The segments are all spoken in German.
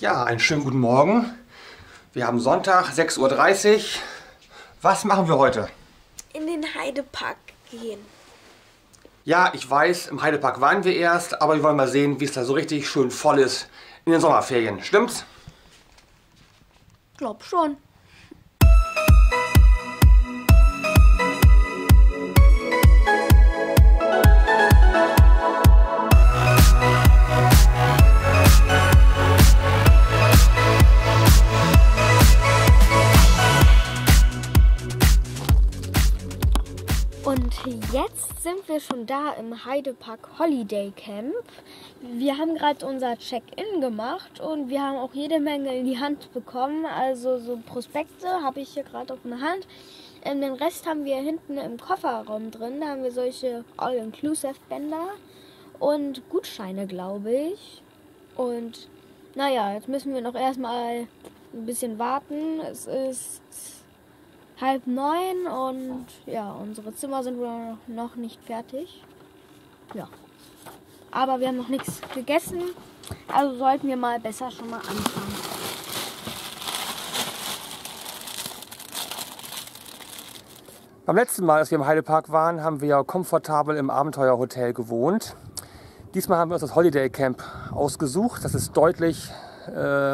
Ja, einen schönen guten Morgen. Wir haben Sonntag, 6:30 Uhr. Was machen wir heute? In den Heidepark gehen. Ja, ich weiß, im Heidepark waren wir erst, aber wir wollen mal sehen, wie es da so richtig schön voll ist in den Sommerferien. Stimmt's? Glaub schon. Und jetzt sind wir schon da im Heide Park Holiday Camp. Wir haben gerade unser Check-in gemacht und wir haben auch jede Menge in die Hand bekommen. Also so Prospekte habe ich hier gerade auf der Hand. Den Rest haben wir hinten im Kofferraum drin. Da haben wir solche All-Inclusive-Bänder und Gutscheine, glaube ich. Und naja, jetzt müssen wir noch erstmal ein bisschen warten. Es ist 8:30 und ja, unsere Zimmer sind wohl noch nicht fertig. Ja, aber wir haben noch nichts gegessen, also sollten wir mal besser schon mal anfangen. Beim letzten Mal, als wir im Heidepark waren, haben wir ja komfortabel im Abenteuerhotel gewohnt. Diesmal haben wir uns das Holiday Camp ausgesucht. Das ist deutlich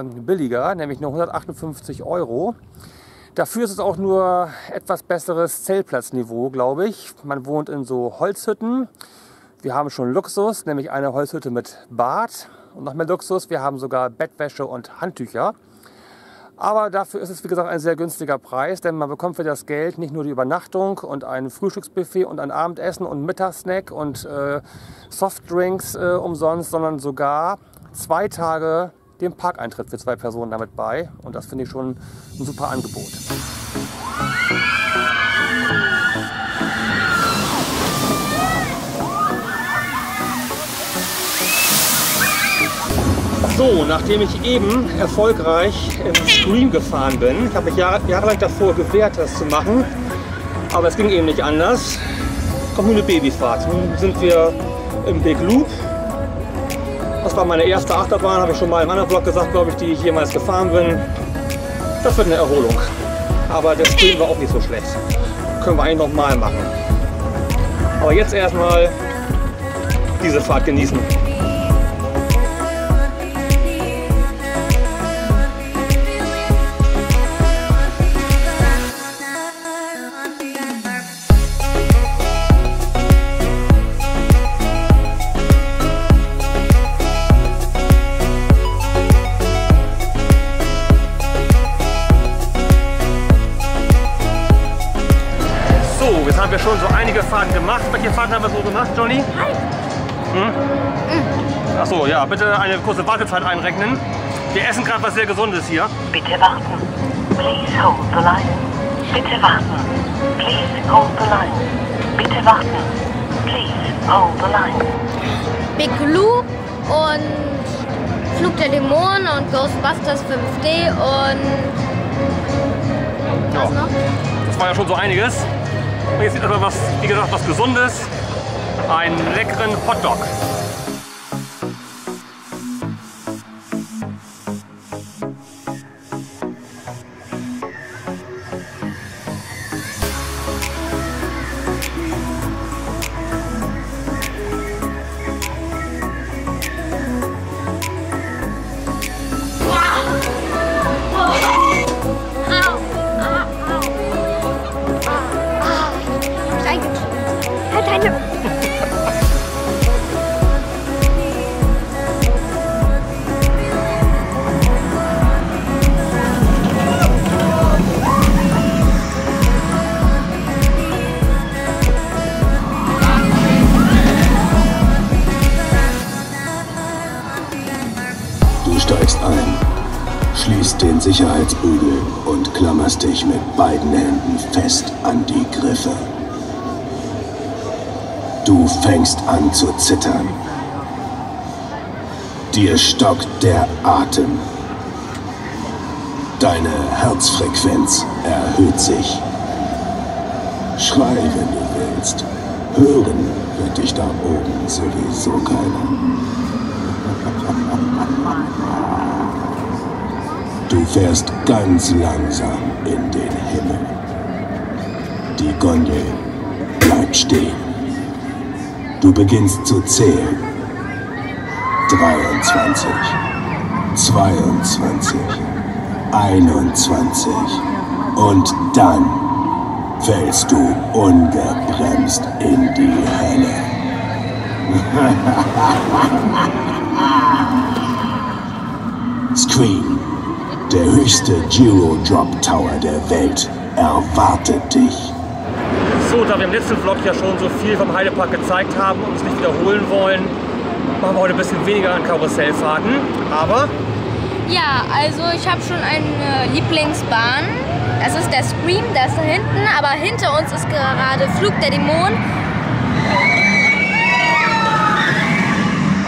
billiger, nämlich nur 158 €. Dafür ist es auch nur etwas besseres Zeltplatzniveau, glaube ich. Man wohnt in so Holzhütten. Wir haben schon Luxus, nämlich eine Holzhütte mit Bad. Und noch mehr Luxus, wir haben sogar Bettwäsche und Handtücher. Aber dafür ist es, wie gesagt, ein sehr günstiger Preis, denn man bekommt für das Geld nicht nur die Übernachtung und ein Frühstücksbuffet und ein Abendessen und einen Mittagssnack und Softdrinks umsonst, sondern sogar 2 Tage den Parkeintritt für 2 Personen damit bei. Und das finde ich schon ein super Angebot. So, nachdem ich eben erfolgreich im Scream gefahren bin, ich habe mich jahrelang davor gewehrt, das zu machen, aber es ging eben nicht anders, kommt nur eine Babyfahrt. Nun sind wir im Big Loop. Das war meine erste Achterbahn, habe ich schon mal im anderen Vlog gesagt, glaube ich, die ich jemals gefahren bin. Das wird eine Erholung. Aber der Scream war auch nicht so schlecht. Können wir eigentlich nochmal machen. Aber jetzt erstmal diese Fahrt genießen. Haben wir schon so einige Fahrten gemacht. Welche Fahrten haben wir so gemacht, Johnny? Achso, ja, bitte eine kurze Wartezeit einrechnen. Wir essen gerade was sehr Gesundes hier. Bitte warten. Please hold the line. Bitte warten. Please hold the line. Bitte warten. Please hold the line. Big Loop und Flug der Dämonen und Ghostbusters 5D und was noch? Das war ja schon so einiges. Jetzt sieht aber was, wie gesagt, was Gesundes, einen leckeren Hotdog. Sicherheitsbügel und klammerst dich mit beiden Händen fest an die Griffe. Du fängst an zu zittern. Dir stockt der Atem. Deine Herzfrequenz erhöht sich. Schrei, wenn du willst. Hören wird dich da oben sowieso keiner. Du fährst ganz langsam in den Himmel. Die Gondel bleibt stehen. Du beginnst zu zählen. 23, 22, 21 und dann fällst du ungebremst in die Hölle. Scream, der höchste Giro-Drop-Tower der Welt, erwartet dich. So, da wir im letzten Vlog ja schon so viel vom Heidepark gezeigt haben und es nicht wiederholen wollen, machen wir heute ein bisschen weniger an Karussellfahrten, aber... Ja, also ich habe schon eine Lieblingsbahn. Das ist der Scream, der ist da hinten, aber hinter uns ist gerade Flug der Dämonen.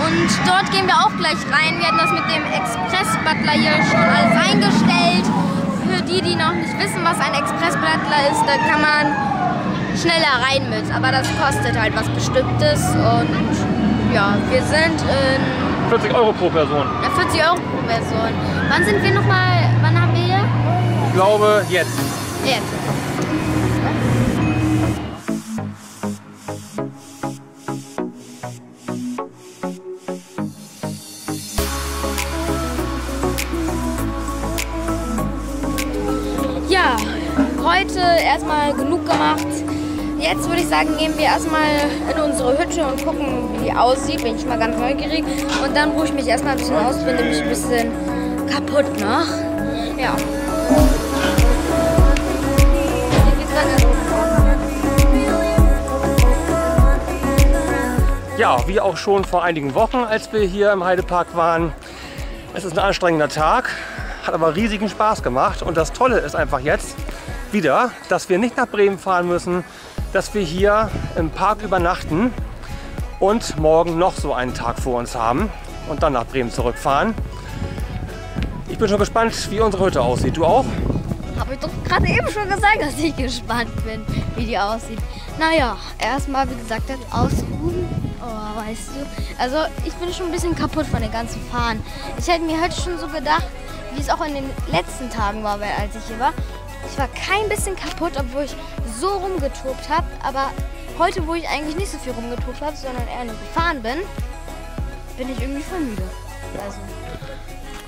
Und dort gehen wir auch gleich rein. Wir hatten das mit dem Express-Butler hier schon alles eingestellt. Für die, die noch nicht wissen, was ein Express-Butler ist, da kann man schneller rein mit. Aber das kostet halt was Bestimmtes. Und ja, wir sind in... 40 Euro pro Person. Ja, 40 Euro pro Person. Wann sind wir nochmal... Wann haben wir hier? Ich glaube, jetzt. Jetzt. Heute erstmal genug gemacht. Jetzt würde ich sagen, gehen wir erstmal in unsere Hütte und gucken, wie die aussieht. Bin ich mal ganz neugierig. Und dann ruhe ich mich erstmal ein bisschen aus, bin nämlich ein bisschen kaputt noch. Ja. Ja, wie auch schon vor einigen Wochen, als wir hier im Heidepark waren. Es ist ein anstrengender Tag, hat aber riesigen Spaß gemacht. Und das Tolle ist einfach jetzt wieder, dass wir nicht nach Bremen fahren müssen, dass wir hier im Park übernachten und morgen noch so einen Tag vor uns haben und dann nach Bremen zurückfahren. Ich bin schon gespannt, wie unsere Hütte aussieht. Du auch? Habe ich doch gerade eben schon gesagt, dass ich gespannt bin, wie die aussieht. Naja, erstmal, wie gesagt, jetzt ausruhen. Oh, weißt du, also ich bin schon ein bisschen kaputt von den ganzen Fahren. Ich hätte mir heute schon so gedacht, wie es auch in den letzten Tagen war, weil als ich hier war, ich war kein bisschen kaputt, obwohl ich so rumgetobt habe. Aber heute, wo ich eigentlich nicht so viel rumgetobt habe, sondern eher nur gefahren bin, bin ich irgendwie voll müde. Ja. Also.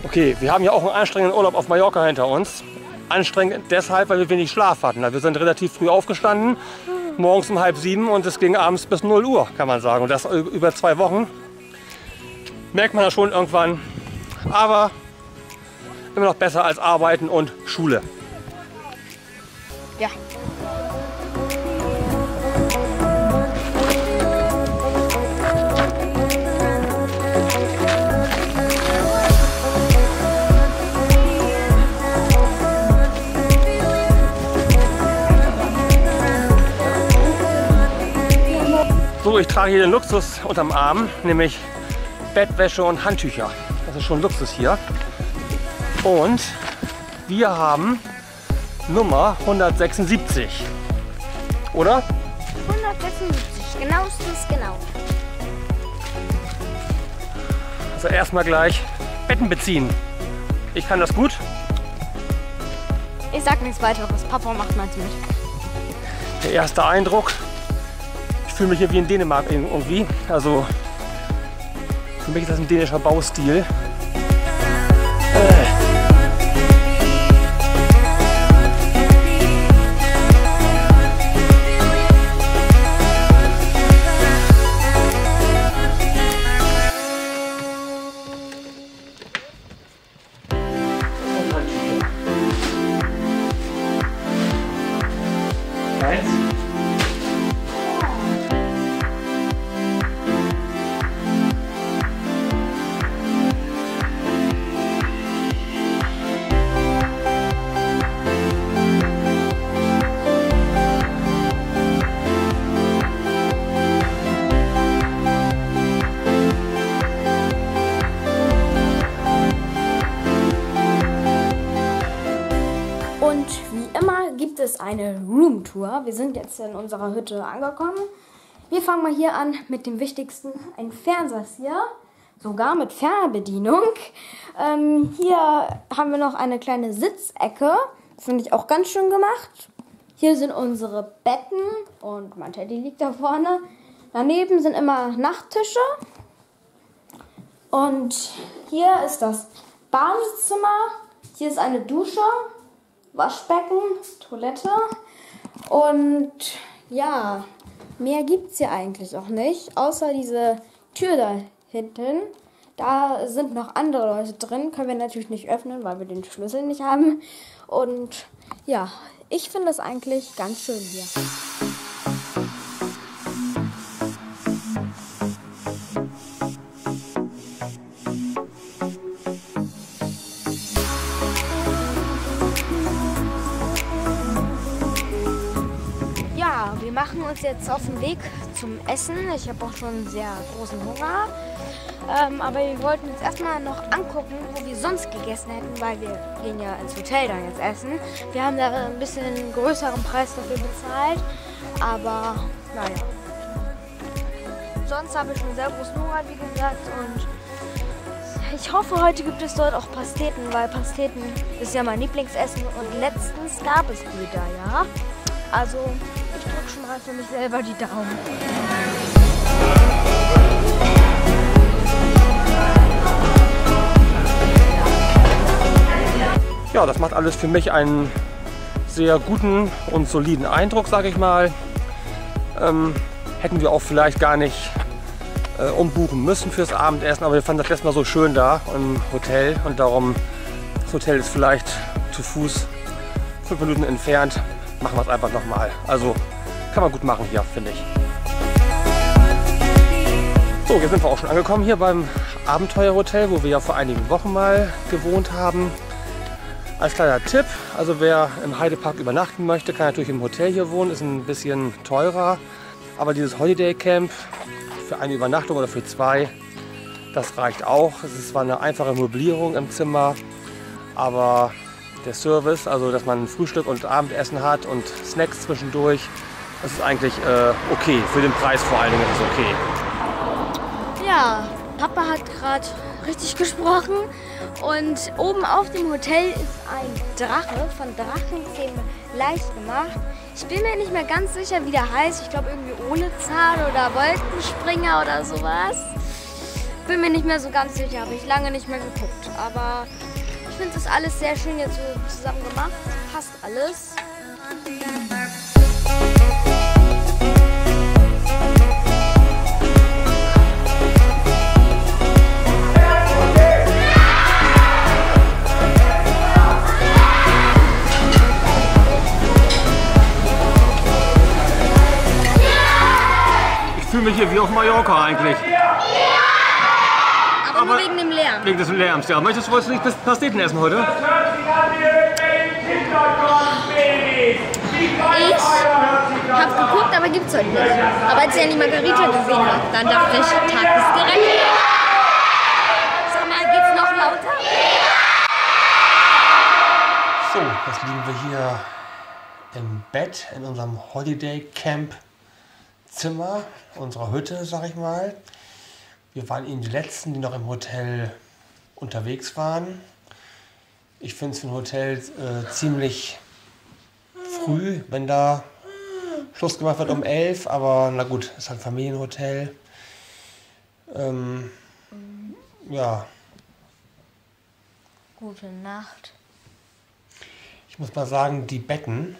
Okay, wir haben ja auch einen anstrengenden Urlaub auf Mallorca hinter uns. Anstrengend deshalb, weil wir wenig Schlaf hatten. Wir sind relativ früh aufgestanden, morgens um 6:30 und es ging abends bis 0 Uhr, kann man sagen. Und das über 2 Wochen. Merkt man das schon irgendwann. Aber immer noch besser als Arbeiten und Schule. Ja. So, ich trage hier den Luxus unterm Arm, nämlich Bettwäsche und Handtücher. Das ist schon Luxus hier. Und wir haben Nummer 176, oder? 176, genauestens genau. Also erstmal gleich Betten beziehen. Ich kann das gut. Ich sag nichts weiteres, Papa macht mal mit. Der erste Eindruck, ich fühle mich hier wie in Dänemark irgendwie. Also für mich ist das ein dänischer Baustil. Eine Roomtour. Wir sind jetzt in unserer Hütte angekommen. Wir fangen mal hier an mit dem Wichtigsten. Ein Fernseher hier sogar mit Fernbedienung. Hier haben wir noch eine kleine Sitzecke. Finde ich auch ganz schön gemacht. Hier sind unsere Betten und mein Teddy liegt da vorne. Daneben sind immer Nachttische. Und hier ist das Badezimmer. Hier ist eine Dusche, Waschbecken, Toilette. Und ja, mehr gibt es hier eigentlich auch nicht. Außer diese Tür da hinten. Da sind noch andere Leute drin. Können wir natürlich nicht öffnen, weil wir den Schlüssel nicht haben. Und ja, ich finde es eigentlich ganz schön hier. Ja, wir machen uns jetzt auf den Weg zum Essen. Ich habe auch schon sehr großen Hunger. Aber wir wollten uns erstmal noch angucken, wo wir sonst gegessen hätten, weil wir gehen ja ins Hotel dann jetzt essen. Wir haben da ein bisschen größeren Preis dafür bezahlt, aber naja. Sonst habe ich schon sehr großen Hunger, wie gesagt, und ich hoffe, heute gibt es dort auch Pasteten, weil Pasteten ist ja mein Lieblingsessen und letztens gab es die da, ja. Also ich drücke schon mal für mich selber die Daumen. Ja, das macht alles für mich einen sehr guten und soliden Eindruck, sage ich mal. Hätten wir auch vielleicht gar nicht umbuchen müssen fürs Abendessen, aber wir fanden das letztes Mal so schön da im Hotel und darum, das Hotel ist vielleicht zu Fuß 5 Minuten entfernt, machen wir es einfach nochmal. Also kann man gut machen hier, finde ich. So, jetzt sind wir auch schon angekommen hier beim Abenteuerhotel, wo wir ja vor einigen Wochen mal gewohnt haben. Als kleiner Tipp, also wer im Heide Park übernachten möchte, kann natürlich im Hotel hier wohnen, ist ein bisschen teurer. Aber dieses Holiday Camp für eine Übernachtung oder für zwei, das reicht auch. Es ist zwar eine einfache Möblierung im Zimmer, aber der Service, also dass man Frühstück und Abendessen hat und Snacks zwischendurch, das ist eigentlich okay. Für den Preis vor allen Dingen ist es okay. Ja, Papa hat gerade richtig gesprochen und oben auf dem Hotel ist ein Drache, von Drachenzähmen leicht gemacht. Ich bin mir nicht mehr ganz sicher, wie der heißt. Ich glaube irgendwie ohne Zahn oder Wolkenspringer oder sowas. Bin mir nicht mehr so ganz sicher, habe ich lange nicht mehr geguckt. Aber ich finde das alles sehr schön jetzt so zusammen gemacht. Passt alles. Ich fühle mich hier wie auf Mallorca eigentlich. Ja! Aber nur wegen dem Lärm. Wegen des Lärms, ja. Möchtest du nicht Pasteten essen heute? Ich habe geguckt, aber gibt's heute nicht. Aber als ich ja die Margarita gesehen habe, dann dachte ich, Tag ist gerettet. Sag mal, geht's noch lauter? So, jetzt liegen wir hier im Bett in unserem Holiday Camp. Zimmer, unserer Hütte, sag ich mal. Wir waren eben die letzten, die noch im Hotel unterwegs waren. Ich finde es für ein Hotel ziemlich früh, wenn da Schluss gemacht wird um 11, aber na gut, ist halt ein Familienhotel. Ja. Gute Nacht. Ich muss mal sagen, die Betten,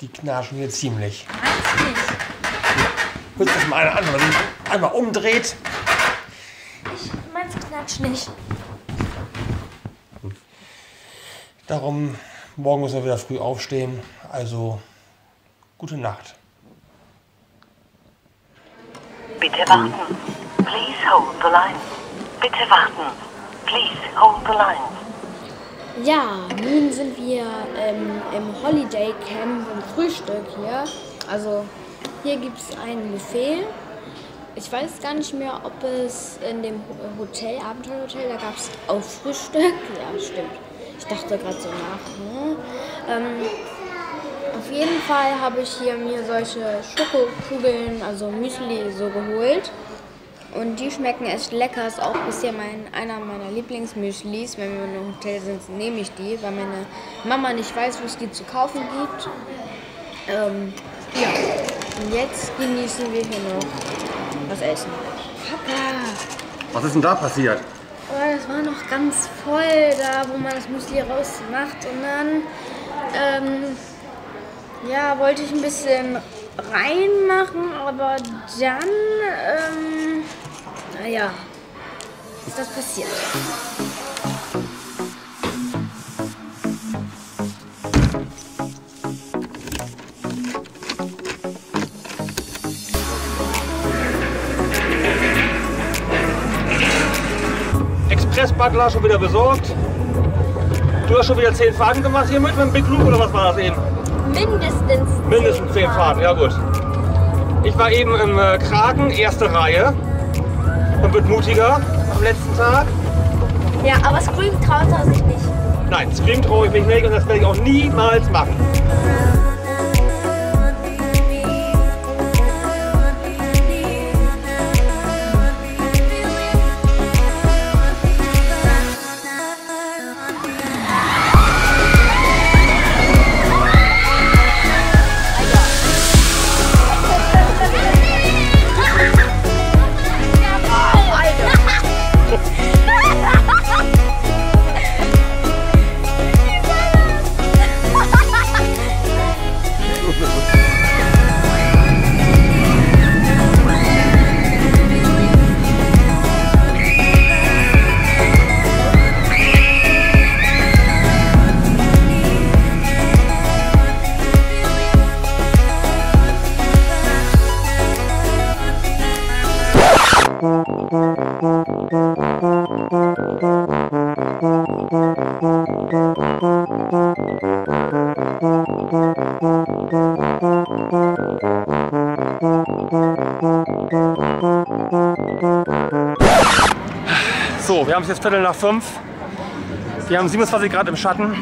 die knarschen hier ziemlich. Hört sich mal einer an, wenn man sich einmal umdreht. Ich meins knatscht nicht. Darum, morgen müssen wir wieder früh aufstehen. Also, gute Nacht. Bitte warten. Please hold the line. Bitte warten. Please hold the line. Ja, nun sind wir im Holiday Camp und Frühstück hier. Also... Hier gibt es ein Buffet. Ich weiß gar nicht mehr, ob es in dem Hotel, Abenteuerhotel, da gab es auch Frühstück. Ja, stimmt. Ich dachte gerade so nach. Ne? Auf jeden Fall habe ich hier mir solche Schokokugeln, also Müsli so geholt. Und die schmecken echt lecker. Ist auch bisher einer meiner Lieblingsmüslis. Wenn wir im Hotel sind, nehme ich die, weil meine Mama nicht weiß, wo es die zu kaufen gibt. Ja. Und jetzt genießen wir hier noch was essen. Papa! Was ist denn da passiert? Oh, das war noch ganz voll da, wo man das Müsli rausmacht. Und dann ja, wollte ich ein bisschen reinmachen, aber dann, naja, ist das passiert. Express-Butler schon wieder besorgt. Du hast schon wieder 10 Fahrten gemacht hier mit dem Big Loop oder was war das eben? Mindestens 10. Mindestens 10 Fahrten, ja gut. Ich war eben im Kraken, erste Reihe. Und wird mutiger am letzten Tag. Ja, aber Scream traut er sich nicht. Nein, Scream traue ich mich nicht und das werde ich auch niemals machen. So, wir haben es jetzt 17:45. Wir haben 27 Grad im Schatten.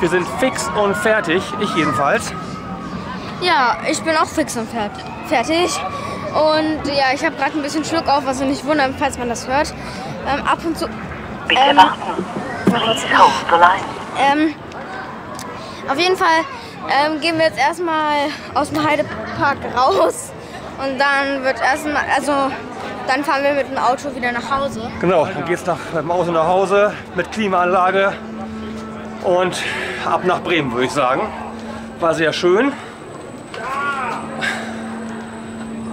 Wir sind fix und fertig, ich jedenfalls. Ja, ich bin auch fix und fertig. Und ja, ich habe gerade ein bisschen Schluck auf, was nicht wundern, falls man das hört. Ab und zu. Bitte warten. Auf jeden Fall gehen wir jetzt erstmal aus dem Heide Park raus und dann wird erstmal, also dann fahren wir mit dem Auto wieder nach Hause. Genau, dann geht's mit dem Auto nach Hause mit Klimaanlage und ab nach Bremen, würde ich sagen. War sehr schön,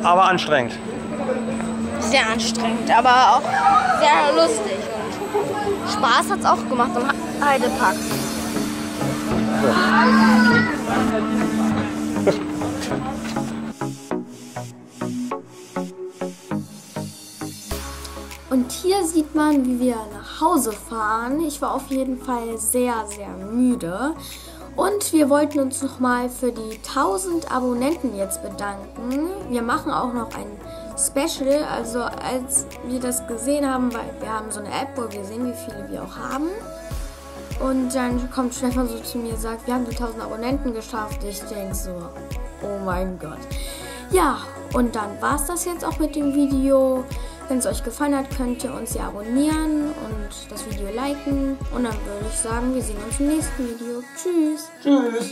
aber anstrengend. Sehr anstrengend, aber auch sehr lustig. Und Spaß hat's auch gemacht im Heide Park. Und hier sieht man, wie wir nach Hause fahren. Ich war auf jeden Fall sehr, sehr müde. Und wir wollten uns nochmal für die 1000 Abonnenten jetzt bedanken. Wir machen auch noch ein Special. Also als wir das gesehen haben, weil wir haben so eine App, wo wir sehen, wie viele wir auch haben. Und dann kommt Stefan so zu mir und sagt, wir haben die 1000 Abonnenten geschafft. Ich denke so, oh mein Gott. Ja, und dann war es das jetzt auch mit dem Video. Wenn es euch gefallen hat, könnt ihr uns ja abonnieren und das Video liken. Und dann würde ich sagen, wir sehen uns im nächsten Video. Tschüss. Tschüss.